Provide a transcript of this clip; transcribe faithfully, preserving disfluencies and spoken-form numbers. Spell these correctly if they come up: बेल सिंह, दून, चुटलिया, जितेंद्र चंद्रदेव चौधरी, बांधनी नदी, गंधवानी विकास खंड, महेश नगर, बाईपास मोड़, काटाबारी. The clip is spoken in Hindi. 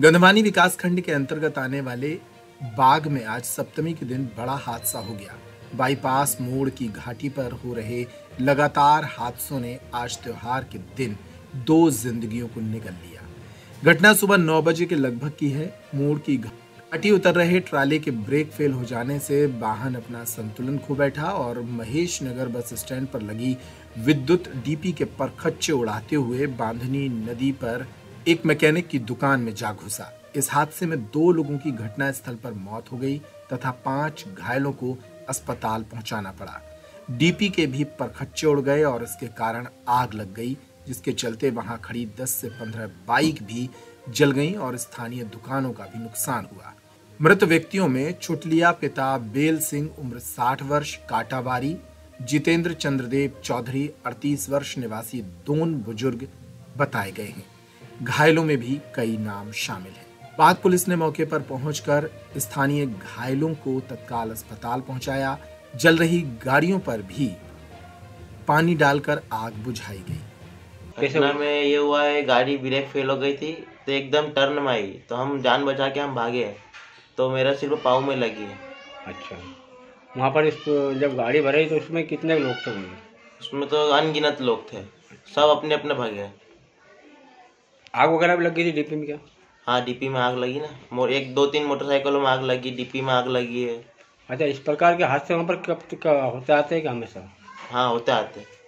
गंधवानी विकास खंड के अंतर्गत आने वाले बाग में आज सप्तमी के दिन बड़ा हादसा हो गया। बाईपास मोड़ की घाटी पर हो रहे लगातार हादसों ने आज त्योहार के दिन दो जिंदगियों को निगल लिया। घटना सुबह नौ बजे के लगभग की है। मोड़ की घाटी उतर रहे ट्राले के ब्रेक फेल हो जाने से वाहन अपना संतुलन खो बैठा और महेश नगर बस स्टैंड पर लगी विद्युत डीपी के परखच्चे उड़ाते हुए बांधनी नदी पर एक मैकेनिक की दुकान में जा घुसा। इस हादसे में दो लोगों की घटना स्थल पर मौत हो गई तथा पांच घायलों को अस्पताल पहुंचाना पड़ा। डीपी के भी परखच्चे उड़ गए और इसके कारण आग लग गई, जिसके चलते वहां खड़ी दस से पंद्रह बाइक भी जल गईं और स्थानीय दुकानों का भी नुकसान हुआ। मृत व्यक्तियों में चुटलिया पिता बेल सिंह उम्र साठ वर्ष काटाबारी, जितेंद्र चंद्रदेव चौधरी अड़तीस वर्ष निवासी दून बुजुर्ग बताए गए हैं। घायलों में भी कई नाम शामिल हैं। बाद पुलिस ने मौके पर पहुंचकर स्थानीय घायलों को तत्काल अस्पताल पहुंचाया। जल रही गाड़ियों पर भी पानी डालकर आग बुझाई गई। घटना में ये हुआ है, गाड़ी ब्रेक फेल हो गई थी तो एकदम टर्न में आई, तो हम जान बचा के हम भागे तो मेरा सिर्फ पाँव में लगी है। अच्छा, वहाँ पर इस जब गाड़ी भरी तो उसमें कितने लोग थे? उसमें तो अनगिनत लोग थे, सब अपने अपने भागे। आग वगैरह भी लग गई थी डीपी में? क्या? हाँ, डीपी में आग लगी ना, एक दो तीन मोटरसाइकिलों में आग लगी, डीपी में आग लगी है। अच्छा, इस प्रकार के हादसे वहाँ पर कब होते आते हैं क्या? हमेशा हाँ होते आते हैं।